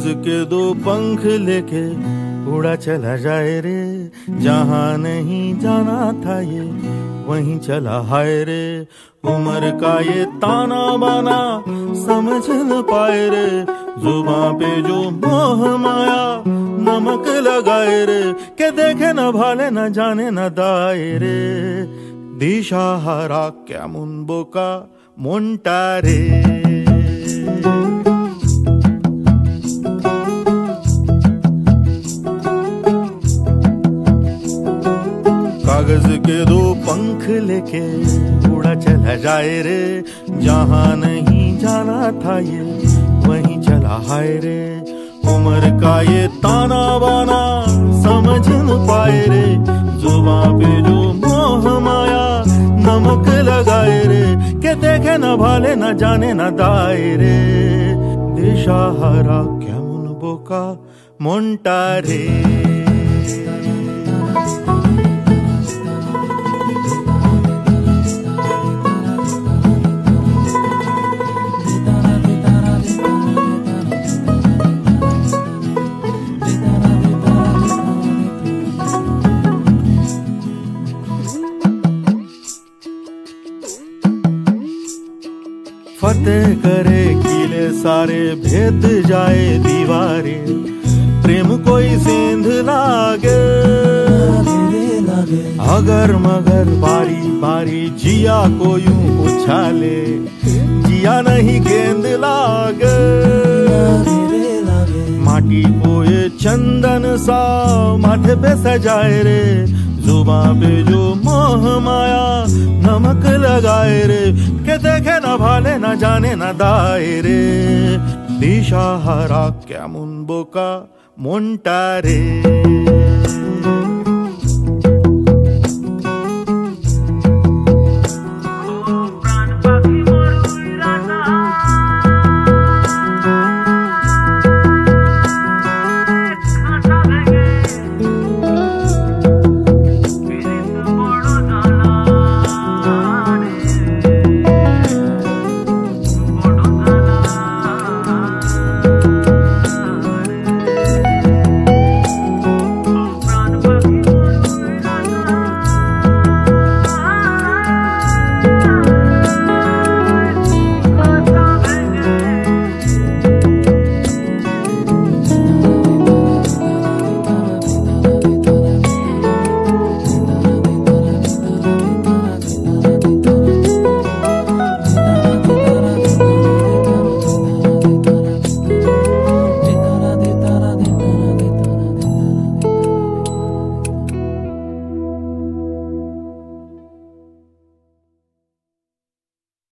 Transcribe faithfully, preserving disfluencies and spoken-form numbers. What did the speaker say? नाज के दो पंख लेके उड़ा चला जाए रे, जहाँ नहीं जाना था ये वहीं चला हाय रे। उम्र का ये ताना बाना समझ न पाए रे, जुबां पे जो मोह माया नमक लगाए रे, के देखे न भाले न जाने न दाए रे। दिशा हरा क्या मुंबो का मुंटा रे, कागज के दो पंख लेके उड़ा चला जाए रे, जहाँ नहीं जाना था ये वहीं चला हाय रे। उम्र का ये ताना बाना समझ न पाए रे, जुबां पे जो मोह माया नमक लगाए रे, के देखे न भाले न जाने न दाए रे। दिशा हरा क्या मुनबो का मुंटा रे, फतेह करे किले सारे भेद जाए दीवारे, प्रेम कोई सिंध लागे अगर मगर बारी बारी, जिया को यूं उछाले जिया नहीं गेंद लागे। माटी को ये चंदन सा माथे पे सजाए रे, जुबां पे जो मोह माया नमक लगाए रे, के देखे न भाले न जाने न दाए रे। दिशा हरा क्या मुनबो का मुंटा रे, प्राण पाखी मोर उड़ाना।